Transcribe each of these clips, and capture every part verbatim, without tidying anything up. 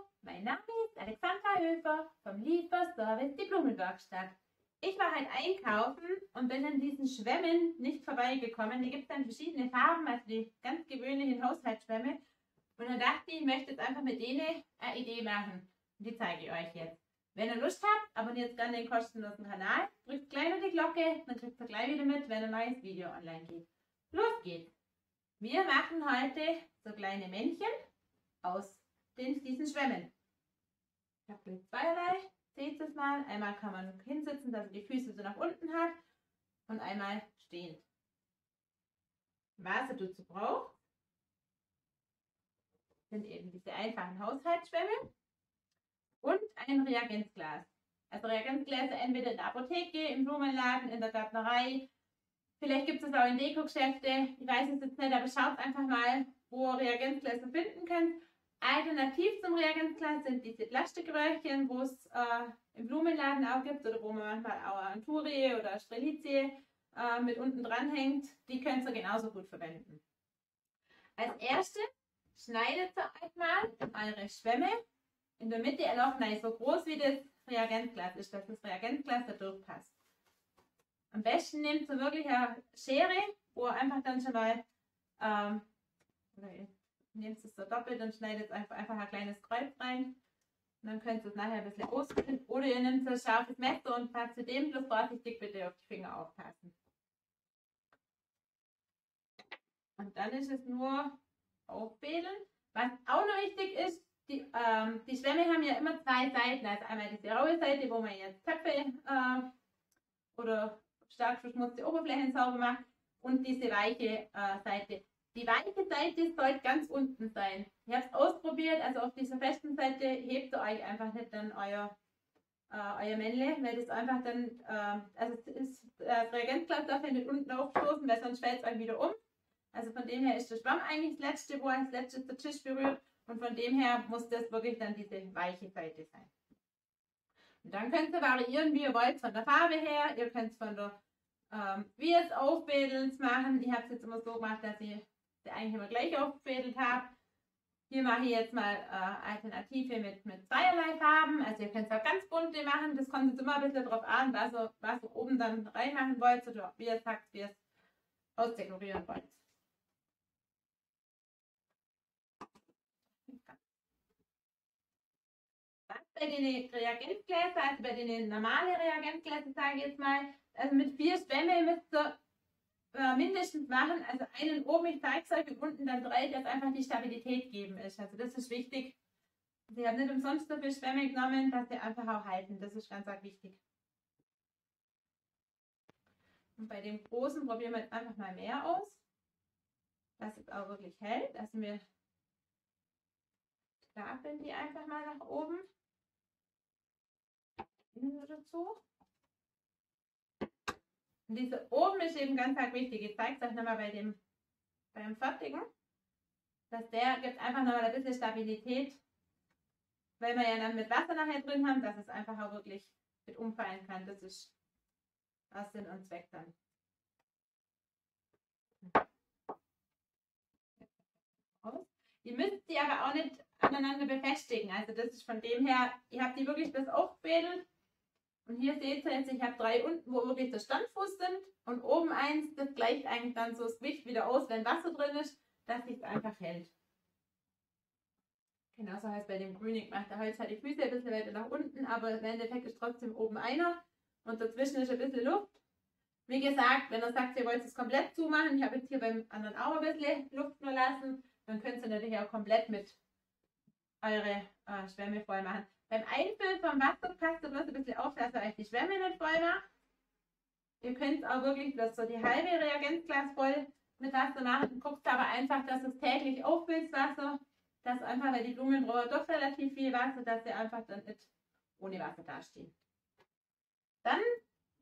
Hallo, mein Name ist Alexandra Höfer vom Lieferservice Die Blumenwerkstatt. Ich war halt einkaufen und bin an diesen Schwämmen nicht vorbeigekommen. Die gibt es dann verschiedene Farben, also die ganz gewöhnlichen Haushaltsschwämme. Und dann dachte ich, ich möchte jetzt einfach mit denen eine Idee machen. Und die zeige ich euch jetzt. Wenn ihr Lust habt, abonniert gerne den kostenlosen Kanal, drückt gleich noch die Glocke, dann kriegt ihr gleich wieder mit, wenn ein neues Video online geht. Los geht's! Wir machen heute so kleine Männchen aus den, diesen Schwämmen. Ich habe jetzt zweierlei, seht es mal. Einmal kann man hinsitzen, dass man die Füße so nach unten hat und einmal stehend. Was ihr dazu braucht, sind eben diese einfachen Haushaltsschwämme. Und ein Reagenzglas. Also Reagenzgläser entweder in der Apotheke, im Blumenladen, in der Gärtnerei. Vielleicht gibt es auch in Dekogeschäfte. Ich weiß es jetzt nicht, aber schaut einfach mal, wo ihr Reagenzgläser finden könnt. Alternativ zum Reagenzglas sind diese Plastikröhrchen, wo es äh, im Blumenladen auch gibt oder wo man manchmal auch Anturie oder Strelitie äh, mit unten dran hängt. Die könnt ihr genauso gut verwenden. Als erstes schneidet ihr einmal eure Schwämme. In der Mitte ein Loch, nein, so groß wie das Reagenzglas ist, dass das Reagenzglas da durchpasst. Am besten nehmt ihr wirklich eine Schere, wo ihr einfach dann schon mal, ähm, nehmt es so doppelt und schneidet einfach, einfach ein kleines Kreuz rein. Und dann könnt ihr es nachher ein bisschen ausschneiden. Oder ihr nehmt so ein scharfes Messer und passt zu dem, bloß vorsichtig bitte auf die Finger aufpassen. Und dann ist es nur aufbälen. Was auch noch wichtig ist, Die, ähm, die Schwämme haben ja immer zwei Seiten, also einmal diese raue Seite, wo man jetzt Töpfe äh, oder stark verschmutzte Oberflächen sauber macht und diese weiche äh, Seite. Die weiche Seite sollte ganz unten sein. Ich habe es ausprobiert, also auf dieser festen Seite hebt ihr euch einfach nicht dann euer, äh, euer Männle, weil das einfach dann, äh, also das, das Reagenzglas darf ja nicht unten aufstoßen, weil sonst fällt es euch wieder um. Also von dem her ist der Schwamm eigentlich das letzte, wo er als letztes der Tisch berührt. Und von dem her muss das wirklich dann diese weiche Seite sein. Und dann könnt ihr variieren, wie ihr wollt, von der Farbe her. Ihr könnt es von der, ähm, wie ihr es aufbädelt machen. Ich habe es jetzt immer so gemacht, dass ich sie eigentlich immer gleich aufbädelt habe. Hier mache ich jetzt mal äh, Alternative mit, mit zweierlei Farben. Also ihr könnt es auch ganz bunte machen. Das kommt jetzt immer ein bisschen drauf an, was ihr, was ihr oben dann reinmachen wollt oder wie ihr es sagt, wie ihr es ausdekorieren wollt. Bei den Reagenzgläser, also bei den normalen Reagenzgläsern sage ich jetzt mal, also mit vier Schwämme müsst ihr äh, mindestens machen, also einen oben, ich zeige es euch, und unten dann drei, dass einfach die Stabilität geben ist. Also das ist wichtig. Sie haben nicht umsonst so viele Schwämme genommen, dass sie einfach auch halten. Das ist ganz, ganz wichtig. Und bei dem großen probieren wir jetzt einfach mal mehr aus, dass es auch wirklich hält. Also wir stapeln die einfach mal nach oben. Dazu. Und diese oben ist eben ganz wichtig. Ich zeige es euch nochmal bei dem, beim Fertigen, dass der gibt einfach nochmal ein bisschen Stabilität, weil wir ja dann mit Wasser nachher drin haben, dass es einfach auch wirklich mit umfallen kann. Das ist aus Sinn und Zweck dann. Ihr müsst die aber auch nicht aneinander befestigen. Also das ist von dem her, ihr habt die wirklich das aufbädelt. Und hier seht ihr jetzt, ich habe drei unten, wo wirklich der Standfuß sind und oben eins, das gleicht eigentlich dann so das Gewicht wieder aus, wenn Wasser drin ist, dass sich es einfach hält. Genauso heißt bei dem Grünen gemacht. Da hält halt die Füße ein bisschen weiter nach unten, aber im Endeffekt ist trotzdem oben einer und dazwischen ist ein bisschen Luft. Wie gesagt, wenn ihr sagt, ihr wollt es komplett zumachen, ich habe jetzt hier beim anderen auch ein bisschen Luft nur lassen, dann könnt ihr natürlich auch komplett mit eure äh, Schwämme voll machen. Beim Einfüllen vom Wasser passt ihr bloß ein bisschen auf, dass ihr euch die Schwämme nicht voll macht. Ihr könnt auch wirklich bloß so die halbe Reagenzglas voll mit Wasser machen. Guckt aber einfach, dass es täglich auffüllt, Wasser. Dass einfach, weil die Blumen brauchen doch relativ viel Wasser, dass sie einfach dann nicht ohne Wasser dastehen. Dann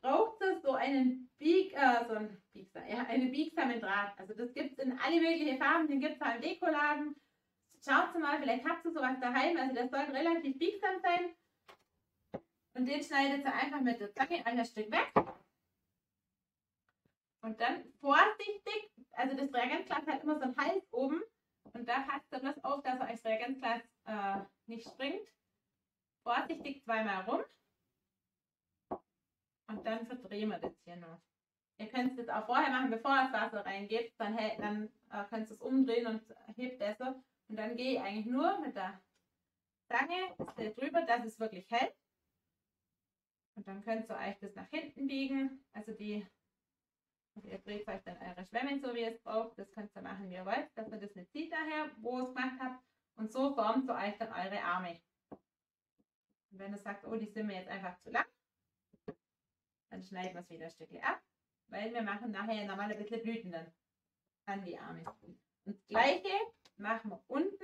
braucht es so einen, Bieg, äh, so einen, Biegsa, ja, einen biegsamen Draht. Also das gibt es in alle möglichen Farben, den gibt es auch im Dekoladen. Schaut mal, vielleicht habt ihr sowas daheim, also das sollte relativ biegsam sein. Und den schneidet ihr einfach mit der Zange ein Stück weg. Und dann vorsichtig, also das Reagenzglas hat immer so einen Hals oben. Und da passt ihr bloß auf, dass ihr euch das Reagenzglas äh, nicht springt. Vorsichtig zweimal rum. Und dann verdrehen wir das hier noch. Ihr könnt es jetzt auch vorher machen, bevor das Wasser reingeht. Dann, hey, dann äh, könnt ihr es umdrehen und hebt es. Und dann gehe ich eigentlich nur mit der Stange drüber, dass es wirklich hält. Und dann könnt ihr euch das nach hinten biegen. Also die, ihr dreht euch dann eure Schwämme, so wie ihr es braucht. Das könnt ihr machen, wie ihr wollt, dass ihr das nicht sieht daher, wo ihr es gemacht habt. Und so formt ihr euch dann eure Arme. Und wenn ihr sagt, oh, die sind mir jetzt einfach zu lang, dann schneiden wir es wieder ein Stückchen ab, weil wir machen nachher nochmal ein bisschen Blüten dann an die Arme. Und das Gleiche machen wir unten.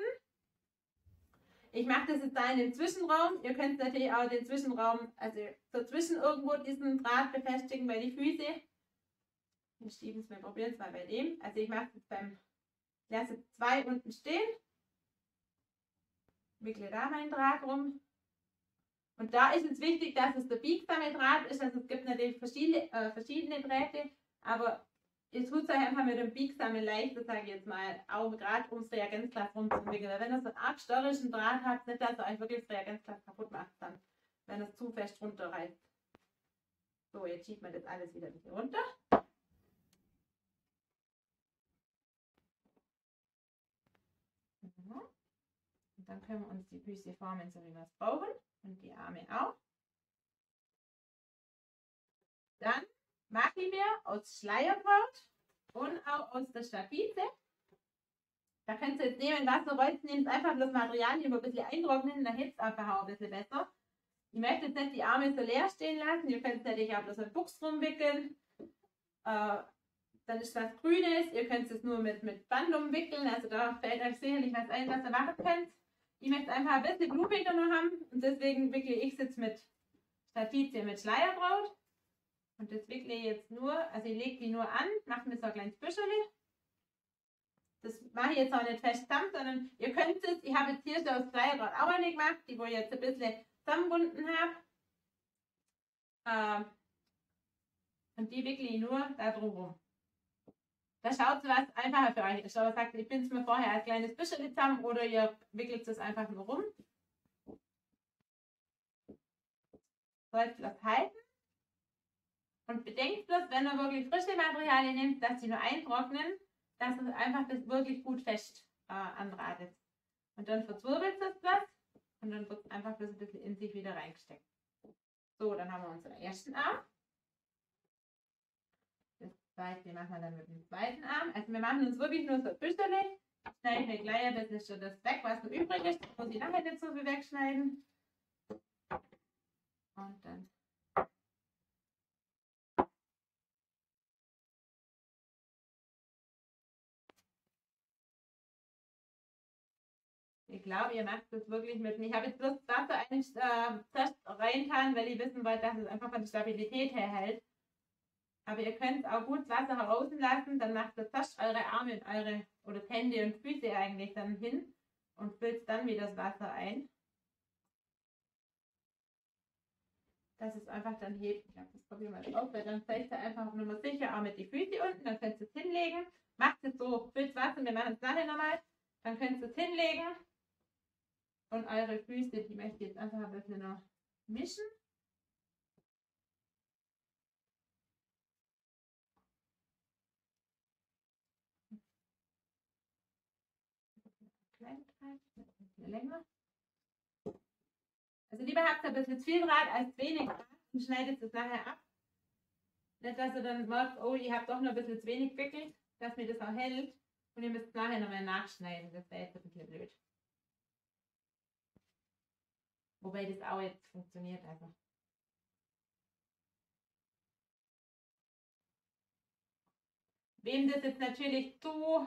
Ich mache das jetzt da in dem Zwischenraum. Ihr könnt natürlich auch den Zwischenraum, also dazwischen irgendwo diesen Draht befestigen bei den Füßen. Wir schieben es mal, probieren es mal bei dem. Also ich mache es jetzt beim, ich lasse zwei unten stehen. Wickle da meinen Draht rum. Und da ist es wichtig, dass es der biegsame Draht ist. Also es gibt natürlich verschiedene, äh, verschiedene Drähte, aber ihr tut es euch einfach mit dem biegsamen leichter, sage ich jetzt mal, auch gerade ums Reagenzglas rumzuwickeln. Wenn ihr so einen abstörrischen Draht habt, nicht, dass ihr euch wirklich das Reagenzglas kaputt macht, dann, wenn es zu fest runterreißt. So, jetzt schiebt man das alles wieder ein bisschen runter. Und dann können wir uns die Füße formen, so wie wir es brauchen. Und die Arme auch. Dann mache ich mir aus Schleierkraut und auch aus der Statice. Da könnt ihr jetzt nehmen, was ihr wollt, nehmt einfach das Material über ein bisschen eintrocknen, dann hebt es einfach auch ein bisschen besser. Ihr möchtet jetzt nicht die Arme so leer stehen lassen, ihr könnt es natürlich auch bloß mit Buchs rumwickeln. Äh, dann ist was Grünes, ihr könnt es nur mit, mit Band umwickeln, also da fällt euch sicherlich was ein, was ihr machen könnt. Ich möchte einfach ein bisschen blumiger noch haben und deswegen wickle ich es jetzt mit Statice, mit Schleierkraut. Und das wickle ich jetzt nur, also ich lege die nur an, mache mir so ein kleines Büscheli. Das mache ich jetzt auch nicht fest zusammen, sondern ihr könnt es, ich habe jetzt hier schon aus Schleierkraut auch eine gemacht, die wo ich jetzt ein bisschen zusammengebunden habe. Ähm, und die wickle ich nur da drum rum. Da schaut was einfacher für euch ist. Aber sagt, ich binde es mir vorher als kleines bisschen zusammen oder ihr wickelt es einfach nur rum. Sollt das halten. Und bedenkt bloß, wenn ihr wirklich frische Materialien nehmt, dass sie nur eintrocknen, dass es einfach das wirklich gut fest äh, anbratet. Und dann verzwirbelt es das und dann wird es einfach bloß ein bisschen in sich wieder reingesteckt. So, dann haben wir unseren ersten Arm. Den machen wir dann mit dem zweiten Arm. Also wir machen uns wirklich nur so büschelig. Schneiden wir gleich ein bisschen schon das weg, was noch übrig ist. Das muss ich nachher nicht so viel wegschneiden. Und dann. Ich glaube, ihr macht das wirklich mit. Ich habe jetzt bloß Wasser einen äh, Test reingetan, weil ich wissen wollte, dass es einfach von der Stabilität her hält. Aber ihr könnt auch gut Wasser heraus lassen, dann macht ihr fast eure Arme und eure oder Hände und Füße eigentlich dann hin und füllt dann wieder das Wasser ein. Dass es einfach dann hebt. Ich glaube, das probieren wir jetzt auch, weil dann zeigt ihr einfach nur mal sicher auch mit die Füße unten, dann könnt ihr es hinlegen. Macht es so, füllt Wasser, wir machen es nachher nochmal, dann könnt ihr es hinlegen. Und eure Füße, die möchte ich jetzt einfach ein bisschen noch mischen. Länger. Also lieber habt ihr ein bisschen viel Draht als wenig Draht und schneidet es nachher ab. Nicht, dass ihr dann merkt, oh, ihr habt doch noch ein bisschen zu wenig wickelt, dass mir das auch hält und ihr müsst es nachher nochmal nachschneiden. Das wäre jetzt ein bisschen blöd. Wobei das auch jetzt funktioniert. Also. Wem das jetzt natürlich zu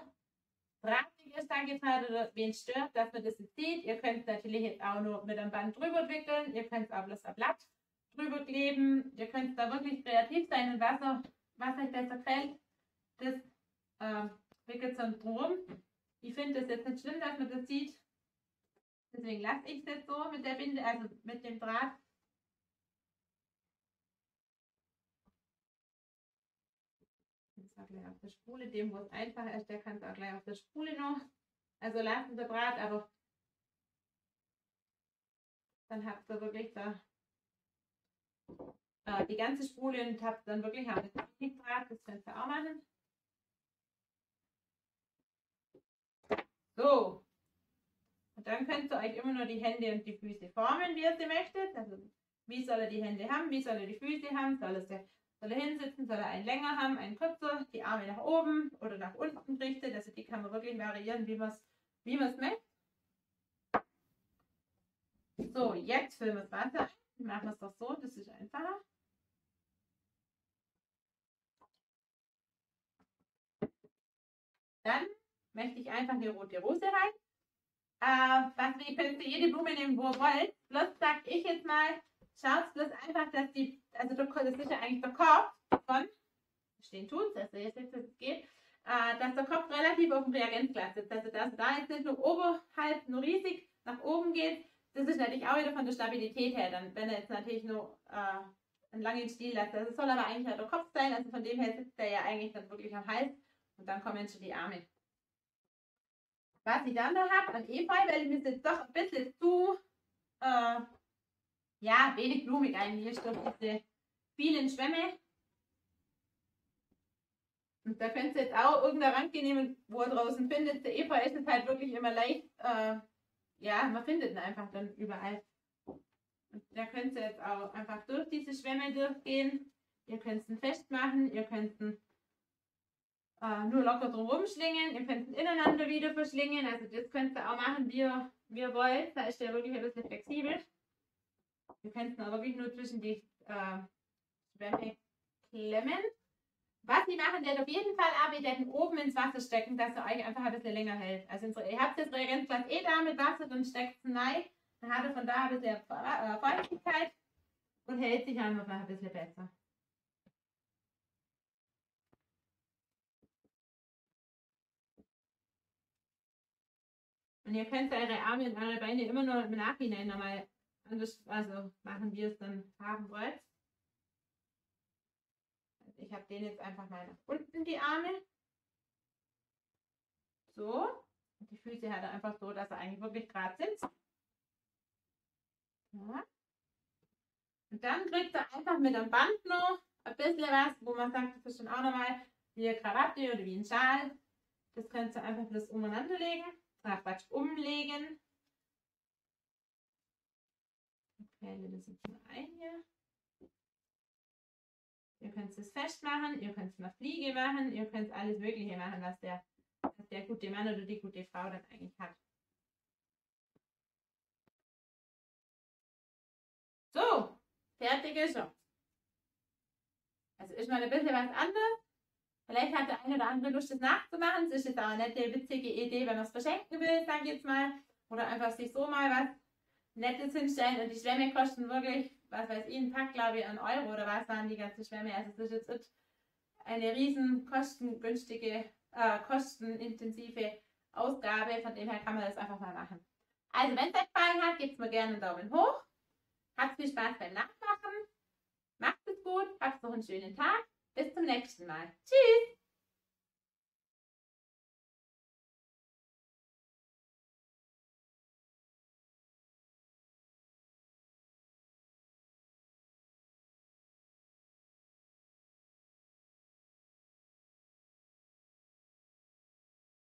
drahtig ist, sage ich mal, oder wen stört, dass man das jetzt sieht. Ihr könnt es natürlich jetzt auch nur mit einem Band drüber wickeln, ihr könnt es auch bloß ein Blatt drüber kleben, ihr könnt da wirklich kreativ sein und was, auch, was euch besser gefällt, das äh, wickelt so drum. Ich finde das jetzt nicht schlimm, dass man das sieht, deswegen lasse ich es jetzt so mit der Binde, also mit dem Draht. Gleich auf der Spule, dem wo es einfach ist, der kann es auch gleich auf der Spule noch, also lasst den Draht, aber dann habt ihr wirklich da äh, die ganze Spule und habt dann wirklich auch das Nitrat, das könnt ihr auch machen. So, und dann könnt ihr euch immer nur die Hände und die Füße formen, wie ihr sie möchtet. Also, wie soll er die Hände haben, wie soll er die Füße haben, soll er, sehr, soll er hinsitzen, soll er einen länger haben, einen kürzer, die Arme nach oben oder nach unten richtet. Also die kann man wirklich variieren, wie man es wie man's möchte. So, jetzt füllen wir das Wasser ein. Dann machen wir es doch so, das ist einfacher. Dann möchte ich einfach eine rote Rose rein. Äh, was, ihr könnt jede Blume nehmen, wo ihr wollt. Bloß sage ich jetzt mal, schaut bloß einfach, dass die, also das ist ja eigentlich der Kopf von, stehen tut's, also jetzt jetzt es geht, äh, dass der Kopf relativ auf dem Reagenzglas sitzt. Also dass da jetzt nicht nur oberhalb, nur riesig nach oben geht. Das ist natürlich auch wieder von der Stabilität her, dann, wenn er jetzt natürlich nur äh, einen langen Stiel lässt. Das soll aber eigentlich halt der Kopf sein, also von dem her sitzt er ja eigentlich dann wirklich am Hals und dann kommen schon die Arme. Was ich dann da habe an Efeu, weil mir jetzt doch ein bisschen zu, äh, ja, wenig blumig eigentlich ist, durch diese vielen Schwämme. Und da könnt ihr jetzt auch irgendeine Ranke nehmen, wo ihr draußen findet. Der Efeu ist es halt wirklich immer leicht, äh, ja, man findet ihn einfach dann überall. Und da könnt ihr jetzt auch einfach durch diese Schwämme durchgehen. Ihr könnt ihn festmachen, ihr könnt ihn Uh, nur locker drumherum schlingen, ihr könnt es ineinander wieder verschlingen, also das könnt ihr auch machen, wie ihr, wie ihr wollt, da ist der wirklich ein bisschen flexibel. Ihr könnt es aber wirklich nur zwischen die äh, Schwämme klemmen. Was die machen, der auf jeden Fall ab, ihr werdet oben ins Wasser stecken, dass ihr euch einfach ein bisschen länger hält. Also ihr habt das Reagenzglas eh da mit Wasser, dann steckt es rein, dann hat er von da ein bisschen Feuchtigkeit und hält sich einfach ein bisschen besser. Und ihr könnt eure Arme und eure Beine immer nur im Nachhinein nochmal anders, also machen, wie ihr es dann haben wollt. Also ich habe den jetzt einfach mal nach unten, die Arme. So. Und die Füße halt einfach so, dass sie eigentlich wirklich gerade sind. Ja. Und dann kriegt ihr einfach mit einem Band noch ein bisschen was, wo man sagt, das ist dann auch nochmal wie eine Krawatte oder wie ein Schal. Das könnt ihr einfach bloß umeinander legen. Ach, Quatsch, umlegen. Ich fälle das jetzt mal ein hier. Ihr könnt es festmachen, ihr könnt es nach Fliege machen, ihr könnt alles Mögliche machen, was der, was der gute Mann oder die gute Frau dann eigentlich hat. So, fertig ist er. Also ist mal ein bisschen was anderes. Vielleicht hat der eine oder andere Lust, das nachzumachen. Das ist jetzt auch eine nette, witzige Idee, wenn man es verschenken will, sage ich jetzt mal. Oder einfach sich so mal was Nettes hinstellen. Und die Schwämme kosten wirklich, was weiß ich, einen Pack, glaube ich, einen Euro oder was waren die ganzen Schwämme. Also das ist jetzt eine riesen kostengünstige, äh, kostenintensive Ausgabe. Von dem her kann man das einfach mal machen. Also wenn es euch gefallen hat, gebt mir gerne einen Daumen hoch. Habt viel Spaß beim Nachmachen. Macht es gut, habt noch einen schönen Tag. Bis zum nächsten Mal. Tschüss!